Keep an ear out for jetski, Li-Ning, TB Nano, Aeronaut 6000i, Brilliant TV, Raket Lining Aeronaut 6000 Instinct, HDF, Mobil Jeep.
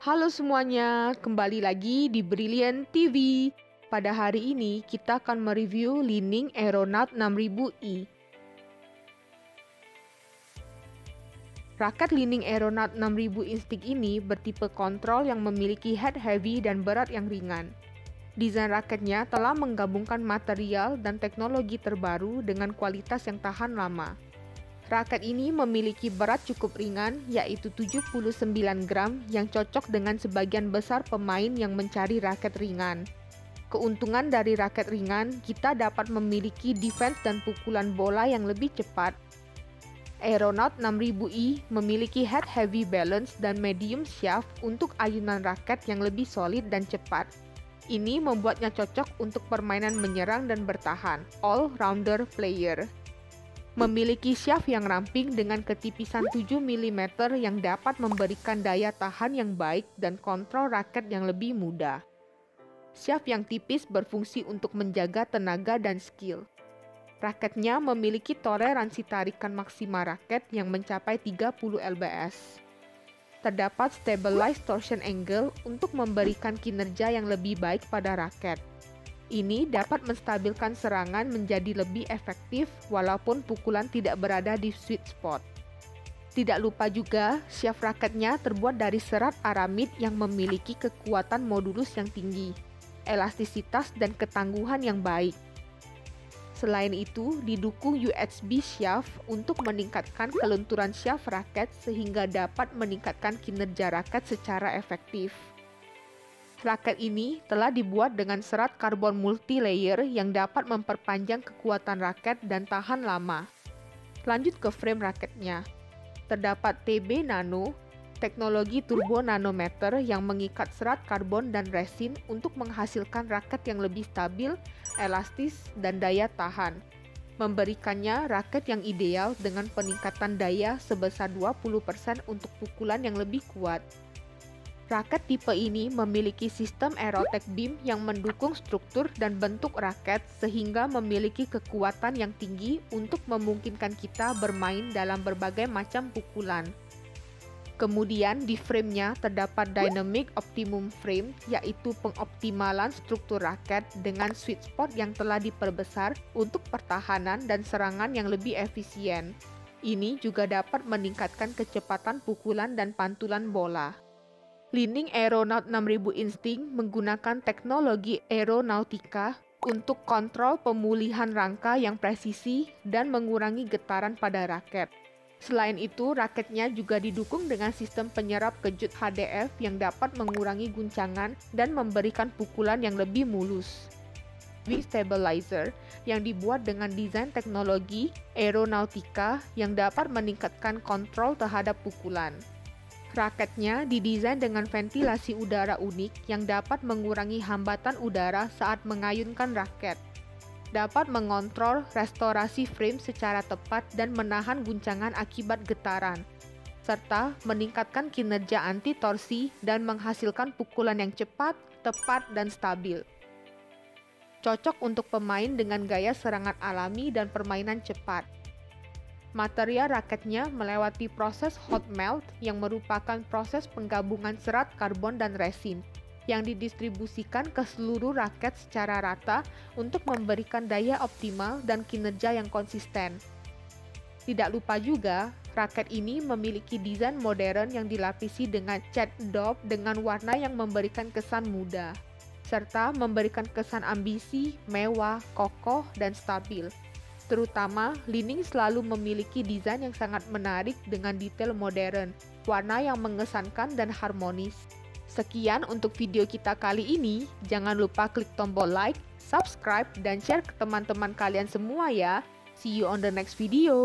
Halo semuanya, kembali lagi di Brilliant TV. Pada hari ini kita akan mereview Li-Ning Aeronaut 6000i. Raket Li-Ning Aeronaut 6000 Instinct ini bertipe kontrol yang memiliki head heavy dan berat yang ringan. Desain raketnya telah menggabungkan material dan teknologi terbaru dengan kualitas yang tahan lama. Raket ini memiliki berat cukup ringan, yaitu 79 gram yang cocok dengan sebagian besar pemain yang mencari raket ringan. Keuntungan dari raket ringan, kita dapat memiliki defense dan pukulan bola yang lebih cepat. Aeronaut 6000i memiliki head heavy balance dan medium shaft untuk ayunan raket yang lebih solid dan cepat. Ini membuatnya cocok untuk permainan menyerang dan bertahan, all-rounder player. Memiliki shaft yang ramping dengan ketipisan 7 mm yang dapat memberikan daya tahan yang baik dan kontrol raket yang lebih mudah. Shaft yang tipis berfungsi untuk menjaga tenaga dan skill. Raketnya memiliki toleransi tarikan maksima raket yang mencapai 30 lbs. Terdapat stabilized torsion angle untuk memberikan kinerja yang lebih baik pada raket. Ini dapat menstabilkan serangan menjadi lebih efektif walaupun pukulan tidak berada di sweet spot. Tidak lupa juga, shaft raketnya terbuat dari serat aramid yang memiliki kekuatan modulus yang tinggi, elastisitas dan ketangguhan yang baik. Selain itu, didukung USB shaft untuk meningkatkan kelenturan shaft raket sehingga dapat meningkatkan kinerja raket secara efektif. Raket ini telah dibuat dengan serat karbon multi-layer yang dapat memperpanjang kekuatan raket dan tahan lama. Lanjut ke frame raketnya. Terdapat TB Nano, teknologi turbo nanometer yang mengikat serat karbon dan resin untuk menghasilkan raket yang lebih stabil, elastis, dan daya tahan. Memberikannya raket yang ideal dengan peningkatan daya sebesar 20% untuk pukulan yang lebih kuat. Raket tipe ini memiliki sistem aerotech beam yang mendukung struktur dan bentuk raket sehingga memiliki kekuatan yang tinggi untuk memungkinkan kita bermain dalam berbagai macam pukulan. Kemudian di framenya terdapat dynamic optimum frame, yaitu pengoptimalan struktur raket dengan sweet spot yang telah diperbesar untuk pertahanan dan serangan yang lebih efisien. Ini juga dapat meningkatkan kecepatan pukulan dan pantulan bola. Li-Ning Aeronaut 6000 Instinct menggunakan teknologi aeronautika untuk kontrol pemulihan rangka yang presisi dan mengurangi getaran pada raket. Selain itu, raketnya juga didukung dengan sistem penyerap kejut HDF yang dapat mengurangi guncangan dan memberikan pukulan yang lebih mulus. Wing stabilizer yang dibuat dengan desain teknologi aeronautika yang dapat meningkatkan kontrol terhadap pukulan. Raketnya didesain dengan ventilasi udara unik yang dapat mengurangi hambatan udara saat mengayunkan raket. Dapat mengontrol restorasi frame secara tepat dan menahan guncangan akibat getaran, serta meningkatkan kinerja anti-torsi dan menghasilkan pukulan yang cepat, tepat, dan stabil. Cocok untuk pemain dengan gaya serangan alami dan permainan cepat. Material raketnya melewati proses hot melt yang merupakan proses penggabungan serat karbon dan resin yang didistribusikan ke seluruh raket secara rata untuk memberikan daya optimal dan kinerja yang konsisten. Tidak lupa juga, raket ini memiliki desain modern yang dilapisi dengan cat dob dengan warna yang memberikan kesan muda, serta memberikan kesan ambisi, mewah, kokoh, dan stabil. Terutama, Li-Ning selalu memiliki desain yang sangat menarik dengan detail modern, warna yang mengesankan dan harmonis. Sekian untuk video kita kali ini. Jangan lupa klik tombol like, subscribe, dan share ke teman-teman kalian semua ya. See you on the next video.